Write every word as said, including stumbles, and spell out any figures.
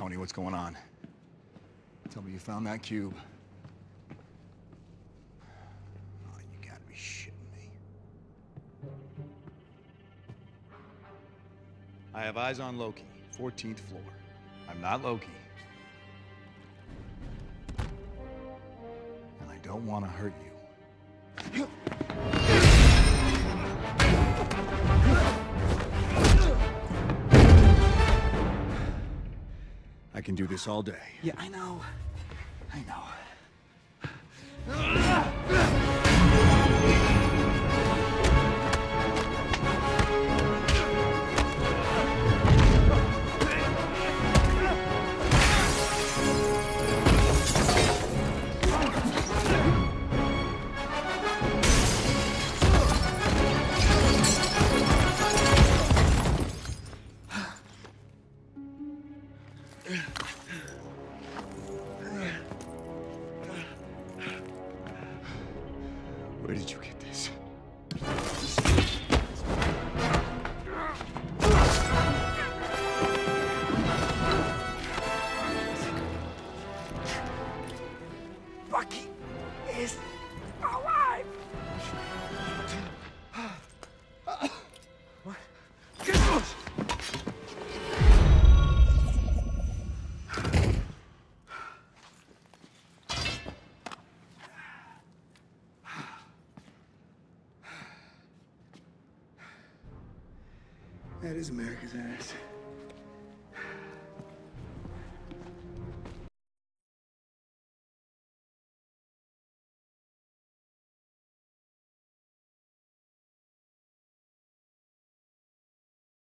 Tony, what's going on? Tell me you found that cube. Oh, you gotta be shitting me. I have eyes on Loki, fourteenth floor. I'm not Loki. And I don't want to hurt you. I can do this all day. Yeah, I know. I know. Where did you get this? Bucky is alive! What? Get those! That is America's ass.